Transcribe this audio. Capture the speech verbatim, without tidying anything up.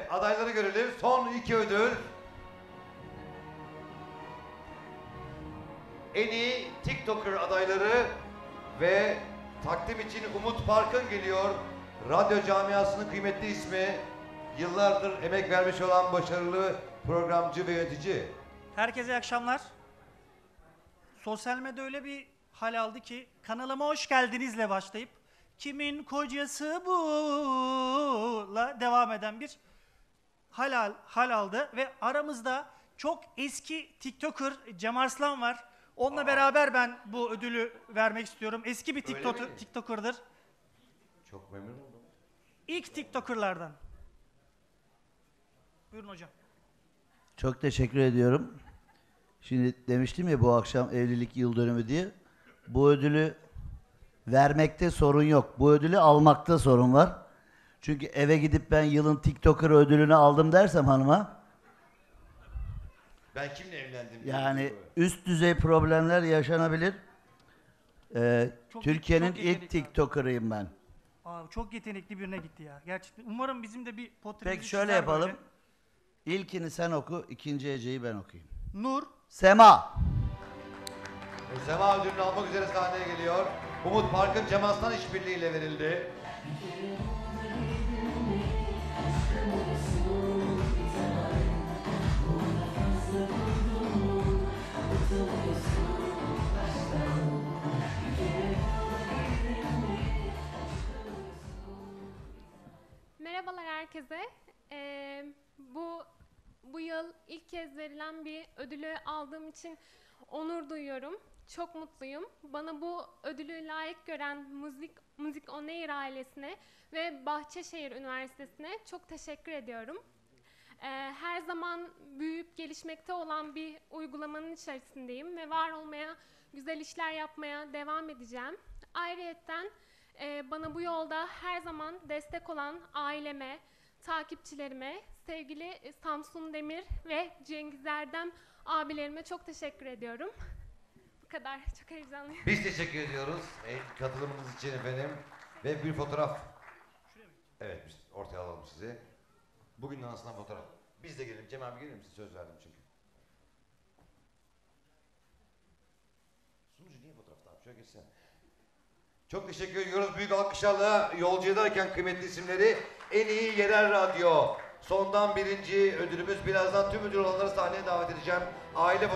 Evet, adayları görelim. Son iki ödül. En iyi TikToker adayları ve takdim için Umut Park'ın geliyor. Radyo camiasının kıymetli ismi, yıllardır emek vermiş olan başarılı programcı ve yönetici. Herkese iyi akşamlar. Sosyal medya öyle bir hal aldı ki kanalıma hoş geldinizle başlayıp kimin kocası bu'la devam eden bir hal, al, hal aldı ve aramızda çok eski TikToker Cem Arslan var. Onunla Aa. beraber ben bu ödülü vermek istiyorum. Eski bir TikTok, TikToker'dır. Çok memnun oldum. İlk TikToker'lardan. Buyurun hocam. Çok teşekkür ediyorum. Şimdi demiştim ya bu akşam evlilik yıl dönümü diye. Bu ödülü vermekte sorun yok. Bu ödülü almakta sorun var. Çünkü eve gidip ben yılın TikToker ödülünü aldım dersem hanıma. Ben kimle evlendim? Yani üst düzey problemler yaşanabilir. Ee, Türkiye'nin ilk TikToker'ıyım ben. Abi çok yetenekli birine gitti ya. Gerçekten. Umarım bizim de bir potremiz. Peki şöyle yapalım. Böyle. İlkini sen oku, ikinci Ece'yi ben okuyayım. Nur. Sema. E, Sema ödülünü almak üzere sahneye geliyor. Umut Park'ın Cem Arslan işbirliğiyle verildi. Merhabalar herkese. Ee, bu bu yıl ilk kez verilen bir ödülü aldığım için onur duyuyorum. Çok mutluyum. Bana bu ödülü layık gören Müzik Müzik Onair ailesine ve Bahçeşehir Üniversitesi'ne çok teşekkür ediyorum. Ee, her zaman büyüyüp gelişmekte olan bir uygulamanın içerisindeyim ve var olmaya, güzel işler yapmaya devam edeceğim. Ayrıyeten bana bu yolda her zaman destek olan aileme, takipçilerime, sevgili Samsun Demir ve Cengiz Erdem abilerime çok teşekkür ediyorum. Bu kadar. Çok heyecanlıyım. Biz teşekkür ediyoruz katılımınız için efendim. Ve bir fotoğraf. Evet, biz ortaya alalım sizi. Bugünden aslında fotoğraf. Biz de gelelim. Cem abi gelir misin? Söz verdim çünkü. Sunucu niye fotoğrafta abi? Şöyle geçsene. Çok teşekkür ediyoruz. Büyük alkışlarla yolcu ederken kıymetli isimleri en iyi yerel radyo. Sondan birinci ödülümüz. Birazdan tüm ödül olanları sahneye davet edeceğim. Aile